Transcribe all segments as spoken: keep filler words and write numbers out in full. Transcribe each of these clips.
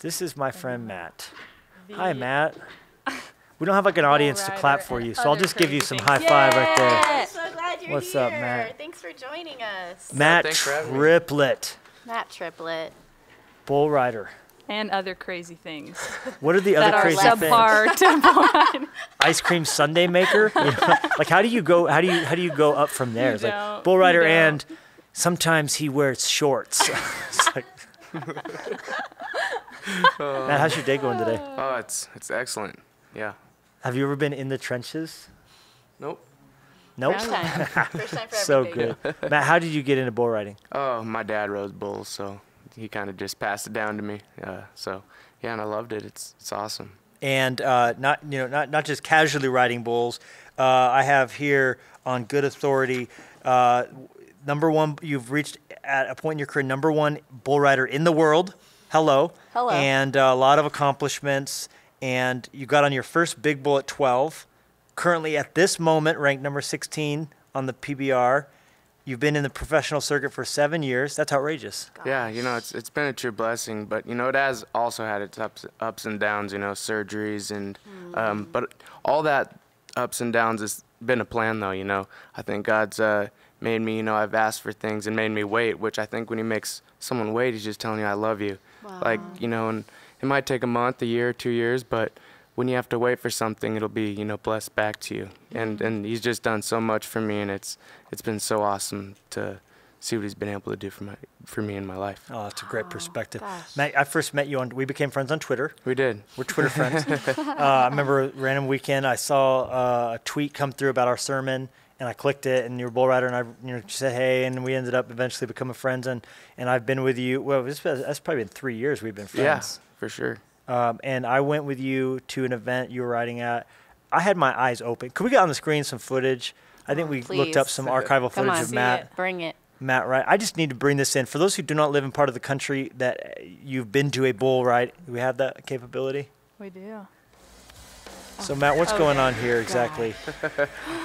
This is my friend Matt. The Hi, Matt. We don't have like an audience to clap for you, so I'll just give you some high five yeah. right there. I'm so glad you're What's here. Up, Matt? Thanks for joining us. Matt Triplett. Matt Triplett. Bull rider. And other crazy things. What are the other are crazy things? Ice cream sundae maker. You know, like how do you go? How do you how do you go up from there? It's like bull rider, and sometimes he wears shorts. It's like Matt, how's your day going today? Oh, it's it's excellent. Yeah. Have you ever been in the trenches? Nope. Nope. First time. First time for so good. Matt, how did you get into bull riding? Oh, my dad rode bulls, so he kind of just passed it down to me. Uh, so yeah, and I loved it. It's it's awesome. And uh, not you know not not just casually riding bulls. Uh, I have here on good authority. Uh, number one, you've reached at a point in your career number one bull rider in the world. Hello. Hello. And uh, a lot of accomplishments. And you got on your first big bull at twelve. Currently, at this moment, ranked number sixteen on the P B R. You've been in the professional circuit for seven years. That's outrageous. Gosh. Yeah, you know, it's it's been a true blessing, but you know, it has also had its ups ups and downs. You know, surgeries and mm. um, but all that ups and downs has been a plan, though. You know, I think God's uh, made me. You know, I've asked for things and made me wait, which I think when He makes someone wait, He's just telling you, "I love you." Wow. Like you know, and. It might take a month, a year, two years, but when you have to wait for something, it'll be, you know, blessed back to you. Mm-hmm. And and He's just done so much for me, and it's it's been so awesome to see what He's been able to do for my for me in my life. Oh, that's a great oh, perspective. Gosh. Matt, I first met you on, we became friends on Twitter. We did. We're Twitter friends. uh, I remember a random weekend, I saw uh, a tweet come through about our sermon, and I clicked it, and you were bull rider, and I you know, said, hey, and we ended up eventually becoming friends, and, and I've been with you, well, this, that's probably been three years we've been friends. Yeah. For sure. Um, and I went with you to an event you were riding at. I had my eyes open. Could we get on the screen some footage? I think oh, we please. looked up some archival Come footage on, of Matt. It. Bring it. Matt, right? I just need to bring this in. For those who do not live in part of the country that you've been to a bull ride, do we have that capability? We do. So, Matt, what's oh, going on here exactly?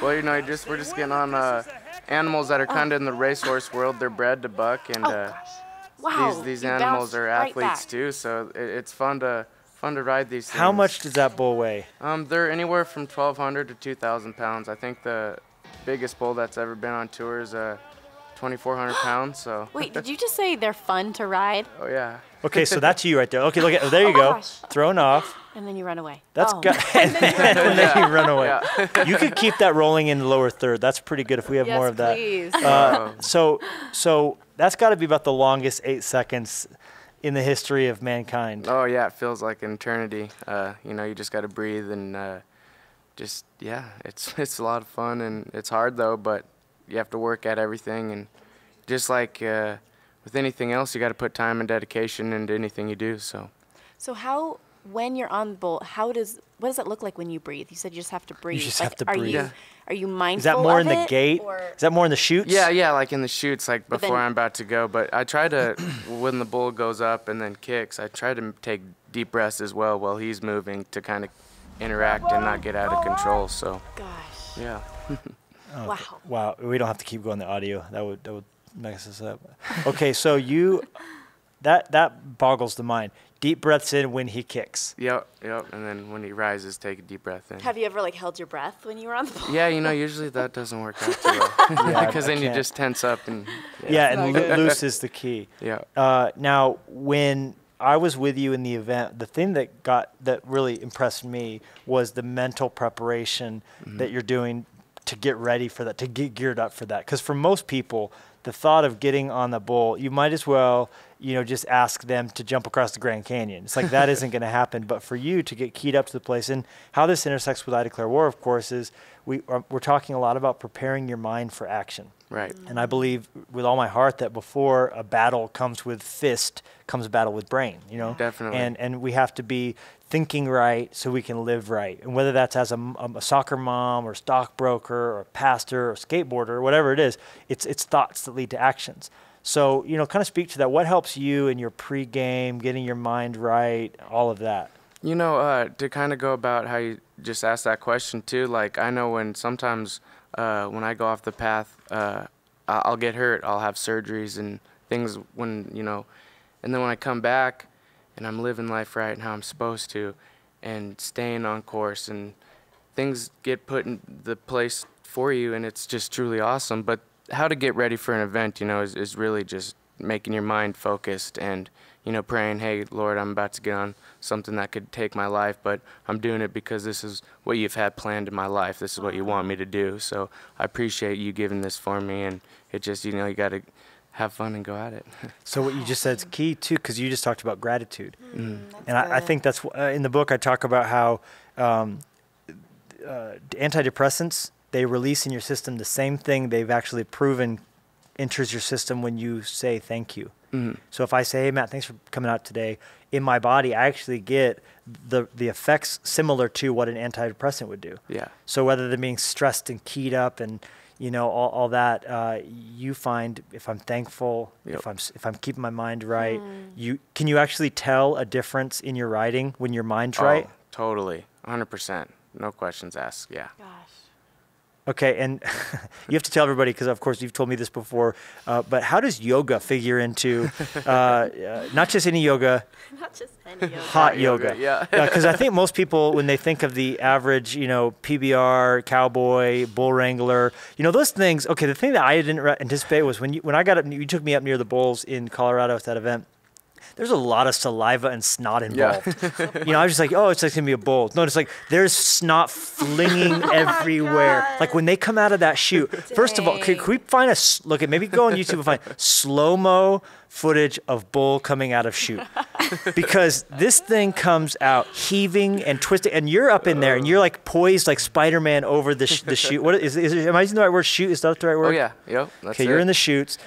Well, you know, just we're just getting on uh, animals that are kind of in the racehorse world. They're bred to buck and... Uh, Wow, these these animals are athletes right too, so it, it's fun to fun to ride these things. How much does that bull weigh? Um, they're anywhere from twelve hundred to two thousand pounds. I think the biggest bull that's ever been on tour is uh, twenty-four hundred pounds. So wait, did you just say they're fun to ride? Oh yeah. Okay, so that's you right there. Okay, look at oh, there you oh go, gosh. Thrown off. And then you run away. That's oh. good. and, then, and then you run away. Yeah. You could keep that rolling in the lower third. That's pretty good if we have yes, more of that. Please. Uh, oh. So so. That's got to be about the longest eight seconds in the history of mankind. Oh, yeah. It feels like an eternity. Uh, you know, you just got to breathe and uh, just, yeah, it's it's a lot of fun. And it's hard, though, but you have to work at everything. And just like uh, with anything else, you got to put time and dedication into anything you do. So, so how, when you're on the bull, how does, what does it look like when you breathe? You said you just have to breathe. You just like, have to are breathe. You, yeah. Are you mindful? Is that more of in the it, gate? Is that more in the chutes? Yeah, yeah, like in the chutes, like before then, I'm about to go. But I try to, when the bull goes up and then kicks, I try to take deep breaths as well while he's moving to kind of interact and not get out of control. So, gosh, yeah. oh, wow. Wow. We don't have to keep going the audio. That would that would mess us up. Okay, so you, that that boggles the mind. Deep breaths in when he kicks. Yep, yep. And then when he rises, take a deep breath in. Have you ever, like, held your breath when you were on the pole? Yeah, you know, usually that doesn't work out too well. Because then you just tense up. and Yeah, yeah and lo loose is the key. Yeah. Uh, now, when I was with you in the event, the thing that got that really impressed me was the mental preparation mm-hmm. that you're doing to get ready for that, to get geared up for that. Because for most people, the thought of getting on the bull, you might as well, you know, just ask them to jump across the Grand Canyon. It's like that isn't going to happen. But for you to get keyed up to the place, and how this intersects with I Declare War, of course, is we are, we're talking a lot about preparing your mind for action. Right. And I believe with all my heart that before a battle comes with fist, comes a battle with brain. You know. Definitely. And and we have to be thinking right so we can live right. And whether that's as a, a soccer mom or stockbroker or pastor or skateboarder or whatever it is, it's it's thoughts that lead to actions. So, you know, kind of speak to that. What helps you in your pregame, getting your mind right, all of that? You know, uh, to kind of go about how you just asked that question, too, like I know when sometimes uh, when I go off the path, uh, I'll get hurt. I'll have surgeries and things when, you know, and then when I come back, and I'm living life right and how I'm supposed to and staying on course, and things get put in the place for you, and it's just truly awesome. But how to get ready for an event, you know, is, is really just making your mind focused and, you know, praying, hey, Lord, I'm about to get on something that could take my life, but I'm doing it because this is what you've had planned in my life. This is what you want me to do. So I appreciate you giving this for me, and it just, you know, you got to have fun and go at it. So what you just said is key, too, because you just talked about gratitude. Mm, and I, I think that's, uh, in the book, I talk about how um, uh, antidepressants, they release in your system the same thing they've actually proven enters your system when you say thank you. Mm-hmm. So if I say, hey, Matt, thanks for coming out today, in my body, I actually get the, the effects similar to what an antidepressant would do. Yeah. So whether they're being stressed and keyed up and, you know, all, all that, uh, you find if I'm thankful, yep. if I'm if I'm keeping my mind right, mm. you can you actually tell a difference in your writing when your mind's oh, right? Totally, one hundred percent, no questions asked, yeah. Gosh. Okay, and you have to tell everybody, because of course you've told me this before, uh, but how does yoga figure into, uh, uh, not just any yoga, not just any yoga. hot yoga? yoga yeah. Because uh, I think most people, when they think of the average, you know, P B R, cowboy, bull wrangler, you know, those things, okay, the thing that I didn't anticipate was when you, when I got up, you took me up near the bulls in Colorado at that event. There's a lot of saliva and snot involved. Yeah. You know, I was just like, oh, it's like going to be a bull. No, it's like there's snot flinging oh everywhere. Like when they come out of that shoot, Dang. First of all, could, could we find a, look at, maybe go on YouTube and find slow-mo footage of bull coming out of shoot. Because this thing comes out heaving and twisting, and you're up in there, and you're like poised like Spider-Man over the, sh the chute. What is, is, is, am I using the right word, chute? Is that the right word? Oh, yeah. Yep, that's okay, you're in the chutes,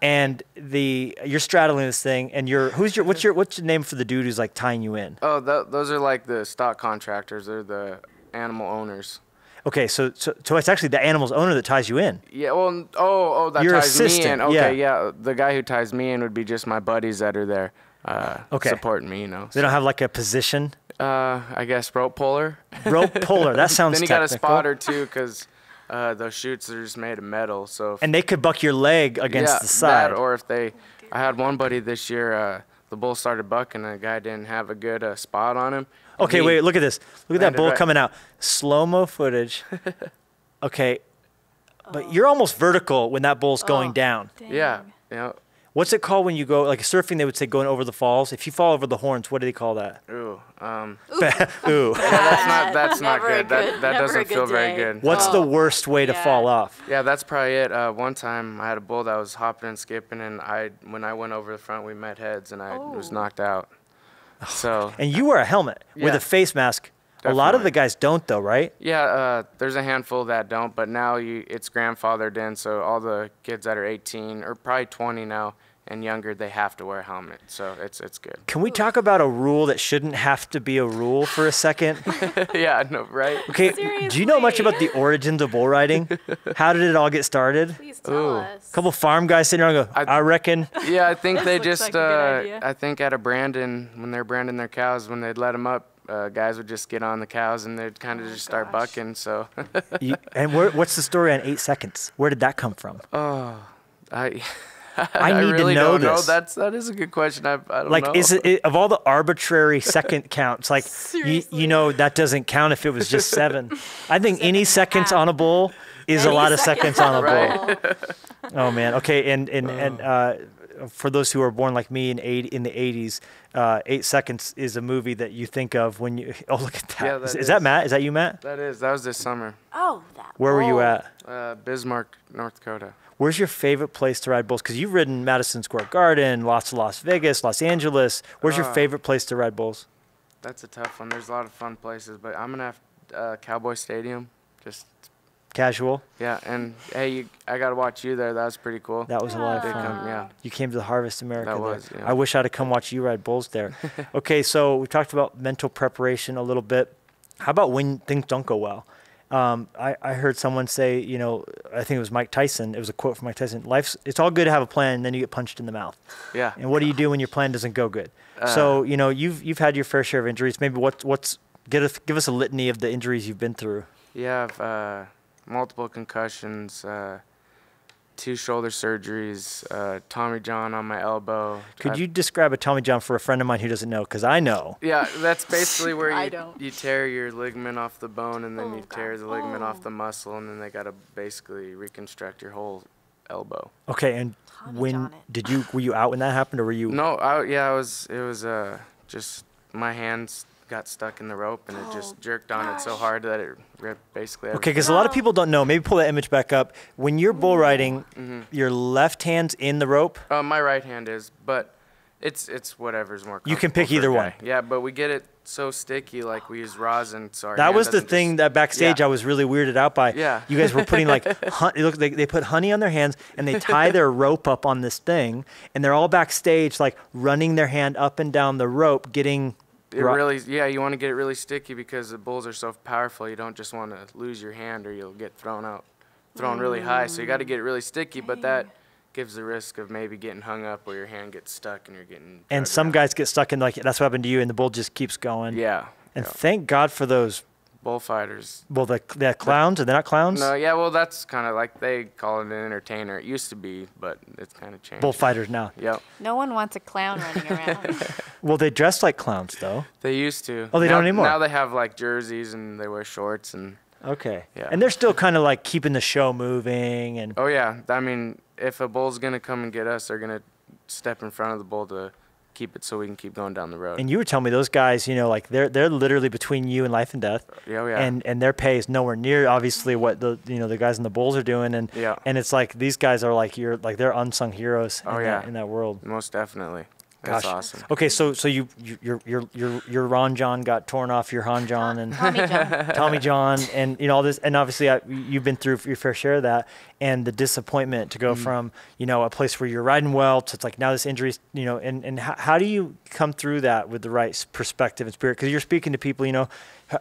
and the you're straddling this thing, and you're, who's your, what's your, what's your name for the dude who's like tying you in? Oh, th those are like the stock contractors. They're the animal owners. Okay, so, so so it's actually the animal's owner that ties you in. Yeah, well, oh, oh, that your ties assistant, me in. Okay, yeah. yeah, the guy who ties me in would be just my buddies that are there. Uh, okay. Supporting me, you know. They don't have like a position? Uh, I guess rope puller. Rope puller, that sounds Then you technical. Got a spotter too, because uh, those chutes are just made of metal. So if, and they could buck your leg against yeah, the side. That, or if they, I had one buddy this year, uh, the bull started bucking and the guy didn't have a good uh, spot on him. Okay, he wait, look at this. Look at that bull right. coming out. Slow-mo footage. Okay, oh. but you're almost vertical when that bull's oh. going down. Dang. Yeah, yeah. What's it called when you go, like surfing, they would say going over the falls. If you fall over the horns, what do they call that? Ooh. Um, Ooh. Ooh. Yeah, that's not, that's not good. good. That, that doesn't feel day. very good. What's oh. the worst way to yeah. fall off? Yeah, that's probably it. Uh, one time I had a bull that was hopping and skipping, and I when I went over the front, we met heads, and I oh. was knocked out. So. And you wear a helmet yeah. with a face mask. Definitely. A lot of the guys don't, though, right? Yeah, uh, there's a handful that don't, but now you, it's grandfathered in, so all the kids that are eighteen or probably twenty now and younger, they have to wear a helmet, so it's it's good. Can we talk about a rule that shouldn't have to be a rule for a second? Yeah, no, right? Okay, Seriously? Do you know much about the origins of bull riding? How did it all get started? Please tell Ooh. us. A couple farm guys sitting around go, I, I reckon. Yeah, I think they just, like uh, I think out of Brandon, when they're branding their cows, when they'd let them up, Uh, guys would just get on the cows and they'd kind of oh just start gosh. bucking. So, you, and where, what's the story on eight seconds? Where did that come from? Oh, I I, I need really to know don't this. Know. That's that is a good question. I, I don't like, know. Is it, it of all the arbitrary second counts? Like, you, you know, that doesn't count if it was just seven. I think any seconds on a bull is any a lot second. of seconds on a bull. Right. Oh man. Okay, and and oh. and. Uh, for those who are born like me in eight in the eighties, uh, Eight Seconds is a movie that you think of when you. Oh, look at that! Yeah, that is, is. is that Matt? Is that you, Matt? That is. That was this summer. Oh, that. Where bull. were you at? Uh, Bismarck, North Dakota. Where's your favorite place to ride bulls? Because you've ridden Madison Square Garden, lots of Las Vegas, Los Angeles. Where's uh, your favorite place to ride bulls? That's a tough one. There's a lot of fun places, but I'm gonna have uh, Cowboy Stadium. Just. Casual. Yeah, and hey, you, I got to watch you there. That was pretty cool. That was a lot of fun. Come, yeah. You came to the Harvest America. That was, yeah. I wish I'd have come watch you ride bulls there. Okay, so we talked about mental preparation a little bit. How about when things don't go well? Um, I, I heard someone say, you know, I think it was Mike Tyson. It was a quote from Mike Tyson. Life's, it's all good to have a plan, and then you get punched in the mouth. Yeah. And what do you do when your plan doesn't go good? Uh, so, you know, you've, you've had your fair share of injuries. Maybe what, what's, get a, give us a litany of the injuries you've been through. Yeah, I've, uh, multiple concussions, uh, two shoulder surgeries, uh, Tommy John on my elbow. Could I, you describe a Tommy John for a friend of mine who doesn't know? Because I know. Yeah, that's basically where you, you tear your ligament off the bone, and then oh, you tear God. the ligament oh. off the muscle, and then they got to basically reconstruct your whole elbow. Okay, and Tommy when did you, were you out when that happened, or were you? No, I, yeah, I was, it was uh, just my hands got stuck in the rope, and oh, it just jerked on gosh. it so hard that it ripped basically everything. Okay, because no. a lot of people don't know. Maybe pull that image back up. When you're bull riding, mm-hmm. your left hand's in the rope? Uh, my right hand is, but it's it's whatever's more comfortable. You can pick either one. Yeah, but we get it so sticky, like we use rosin. So that was the thing just, that backstage yeah. I was really weirded out by. Yeah. You guys were putting like, hun it looked, they, they put honey on their hands, and they tie their rope up on this thing, and they're all backstage like running their hand up and down the rope, getting... It really, yeah, you want to get it really sticky because the bulls are so powerful. You don't just want to lose your hand or you'll get thrown out, thrown mm. really high. So you got to get it really sticky, but that gives the risk of maybe getting hung up where your hand gets stuck and you're getting... And some out. guys get stuck in, like, that's what happened to you, and the bull just keeps going. Yeah. And yeah. thank God for those... Bullfighters. Well, the, the clowns? Are they not clowns? No, yeah, well, that's kind of like they call it an entertainer. It used to be, but it's kind of changed. Bullfighters now. Yep. No one wants a clown running around. Well, they dress like clowns, though. They used to. Oh, they now, don't anymore? Now they have, like, jerseys, and they wear shorts. and. Okay. Yeah. And they're still kind of, like, keeping the show moving. And. Oh, yeah. I mean, if a bull's going to come and get us, they're going to step in front of the bull to keep it so we can keep going down the road. And you were telling me those guys, you know, like they're they're literally between you and life and death. Yeah, yeah. And and their pay is nowhere near obviously what the you know the guys in the bulls are doing. And yeah. and it's like these guys are like you're like they're unsung heroes. Oh, in, yeah. that, in that world. Most definitely. That's Gosh. awesome. Okay, so so you you your your your your Ron John got torn off your Han John and Tommy John, Tommy John and you know all this, and obviously I, you've been through your fair share of that. And the disappointment to go mm-hmm. from, you know, a place where you're riding well to it's like now this injury's, you know, and, and how, how do you come through that with the right perspective and spirit? Because you're speaking to people, you know,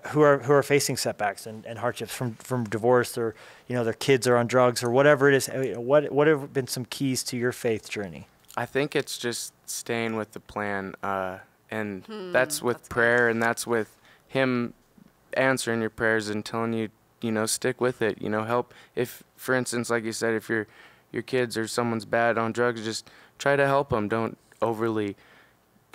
who are who are facing setbacks and, and hardships from, from divorce or, you know, their kids are on drugs or whatever it is. What, what have been some keys to your faith journey? I think it's just staying with the plan. Uh, and hmm, that's with that's prayer good. and that's with him answering your prayers and telling you, you know, stick with it, you know, help. If, for instance, like you said, if your your kids or someone's bad on drugs, just try to help them. Don't overly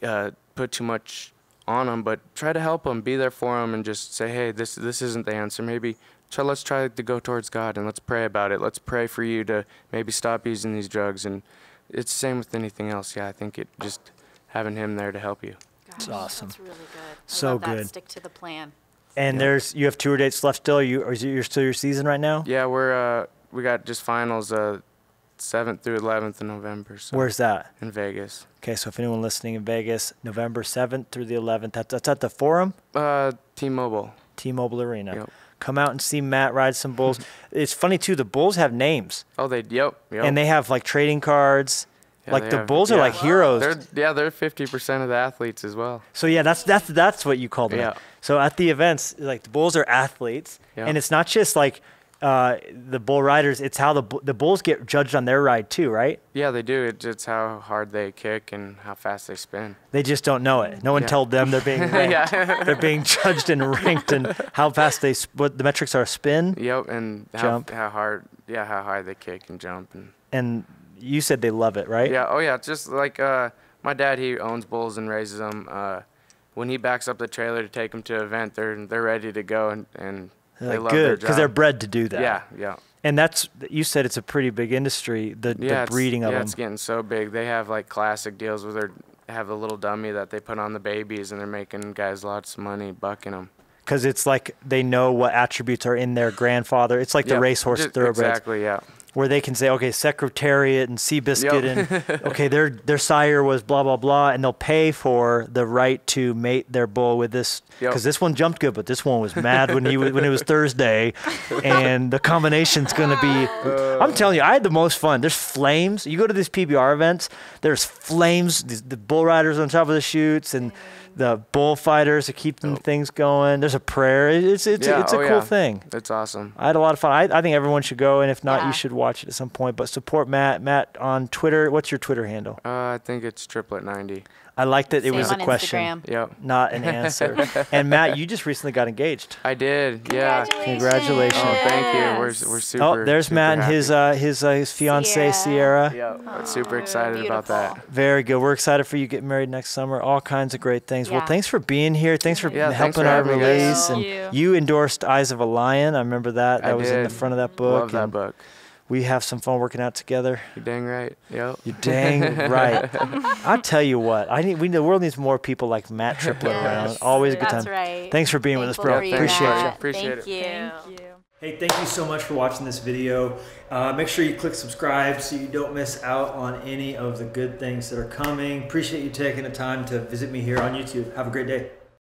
uh, put too much on them, but try to help them, be there for them, and just say, hey, this this isn't the answer. Maybe try, let's try to go towards God, and let's pray about it. Let's pray for you to maybe stop using these drugs. And it's the same with anything else. Yeah, I think it just having him there to help you. Gosh, it's awesome. That's really good. I so love that. good. Stick to the plan. And yeah. there's you have tour dates left still. Are you or is it you're still your season right now? Yeah, we're uh, we got just finals uh, seventh through eleventh of November. So where's that? In Vegas. Okay, so if anyone listening in Vegas, November seventh through the eleventh, that's, that's at the Forum. Uh, T-Mobile. T-Mobile Arena. Yep. Come out and see Matt ride some bulls. It's funny too. The bulls have names. Oh, they yep. yep. And they have like trading cards. Yeah, like the have, bulls yeah. are like heroes. They're, yeah, they're fifty percent of the athletes as well. So yeah, that's that's that's what you call them. Yeah. So at the events, like the bulls are athletes, yeah. and it's not just like uh, the bull riders. It's how the the bulls get judged on their ride too, right? Yeah, they do. It's, it's how hard they kick and how fast they spin. They just don't know it. No one yeah. told them they're being ranked. yeah. They're being judged and ranked, and how fast they what the metrics are: spin, yep, and jump, how, how hard, yeah, how high they kick and jump, and and. You said they love it, right? Yeah. Oh, yeah. Just like uh, my dad, he owns bulls and raises them. Uh, when he backs up the trailer to take them to an event, they're they're ready to go and, and they like, love good, their job. Because they're bred to do that. Yeah, yeah. And that's you said it's a pretty big industry. The, yeah, the breeding of yeah, them. Yeah, it's getting so big. They have like classic deals where they have a little dummy that they put on the babies, and they're making guys lots of money bucking them. Because it's like they know what attributes are in their grandfather. It's like yeah, the racehorse just, thoroughbreds. Exactly. Yeah. Where they can say, okay, Secretariat and Seabiscuit yep. and, okay, their their sire was blah, blah, blah, and they'll pay for the right to mate their bull with this, because yep. this one jumped good, but this one was mad when he was, when it was Thursday, and the combination's going to be, uh, I'm telling you, I had the most fun. There's flames. You go to these P B R events, there's flames, the, the bull riders on top of the chutes, and the bullfighters to keep them oh. things going. There's a prayer. It's it's yeah, it's a oh, cool yeah. thing. It's awesome. I had a lot of fun. I, I think everyone should go, and if not, yeah. you should watch it at some point. But support Matt. Matt on Twitter. What's your Twitter handle? Uh, I think it's triplet ninety. I like that it was a question, yep. not an answer. And Matt, you just recently got engaged. I did, yeah. Congratulations. Oh, thank you. We're, we're super Oh, there's super Matt and happy. his uh, his, uh, his fiancée, Sierra. Sierra. Yeah, Aww, super excited beautiful. about that. Very good. We're excited for you getting married next summer. All kinds of great things. Yeah. Well, thanks for being here. Thanks for yeah, helping thanks for our release. You. And you. you endorsed Eyes of a Lion. I remember that. That I was did. in the front of that book. Love that book. We have some fun working out together. You're dang right. Yep. You're dang right. I tell you what, I need. We the world needs more people like Matt Triplett yes. around. Always a good That's time. Right. Thanks for being Thankful with us, bro. Yeah, Appreciate Matt. it. Appreciate thank it. You. Thank you. Hey, thank you so much for watching this video. Uh, make sure you click subscribe so you don't miss out on any of the good things that are coming. Appreciate you taking the time to visit me here on YouTube. Have a great day.